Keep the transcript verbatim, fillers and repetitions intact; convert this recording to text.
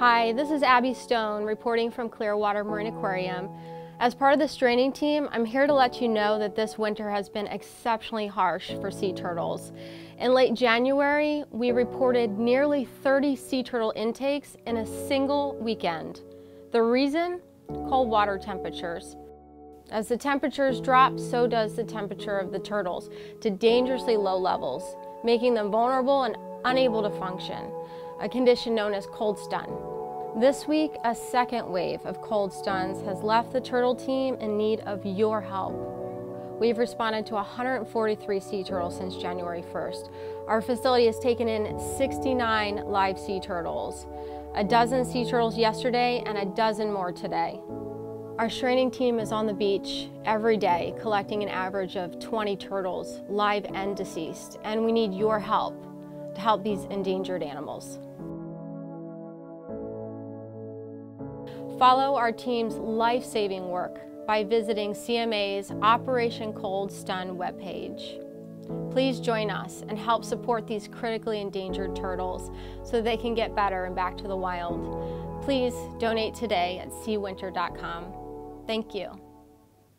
Hi, this is Abby Stone reporting from Clearwater Marine Aquarium. As part of the straining team, I'm here to let you know that this winter has been exceptionally harsh for sea turtles. In late January, we reported nearly thirty sea turtle intakes in a single weekend. The reason? Cold water temperatures. As the temperatures drop, so does the temperature of the turtles to dangerously low levels, making them vulnerable and unable to function, a condition known as cold stun. This week, a second wave of cold stuns has left the turtle team in need of your help. We've responded to one hundred forty-three sea turtles since January first. Our facility has taken in sixty-nine live sea turtles, a dozen sea turtles yesterday and a dozen more today. Our straining team is on the beach every day collecting an average of twenty turtles, live and deceased, and we need your help to help these endangered animals. Follow our team's life-saving work by visiting C M A's Operation Cold Stun webpage. Please join us and help support these critically endangered turtles so they can get better and back to the wild. Please donate today at sea winter dot com. Thank you.